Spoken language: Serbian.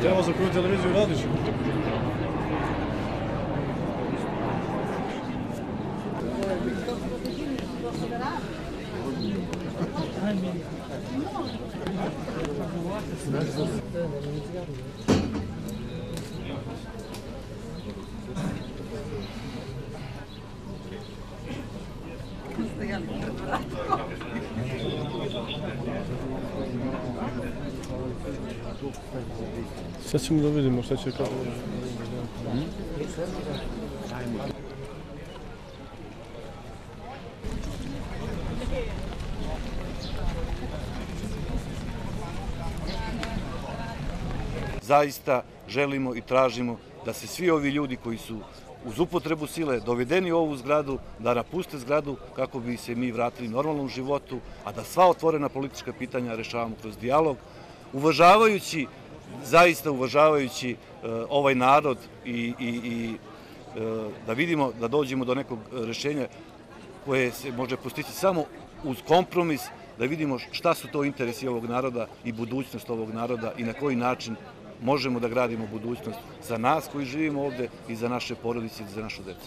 Treba za koju televiziju radiš? Sad ćemo da vidimo šta će kako... Zaista želimo i tražimo da se svi ovi ljudi koji su uz upotrebu sile dovedeni u ovu zgradu, da napuste zgradu kako bi se mi vratili normalnom životu, a da sva otvorena politička pitanja rešavamo kroz dijalog, uvažavajući, zaista uvažavajući ovaj narod i da vidimo da dođemo do nekog rešenja koje se može postići samo uz kompromis, da vidimo šta su to interesi ovog naroda i budućnost ovog naroda i na koji način možemo da gradimo budućnost za nas koji živimo ovde i za naše porodice i za našu decu.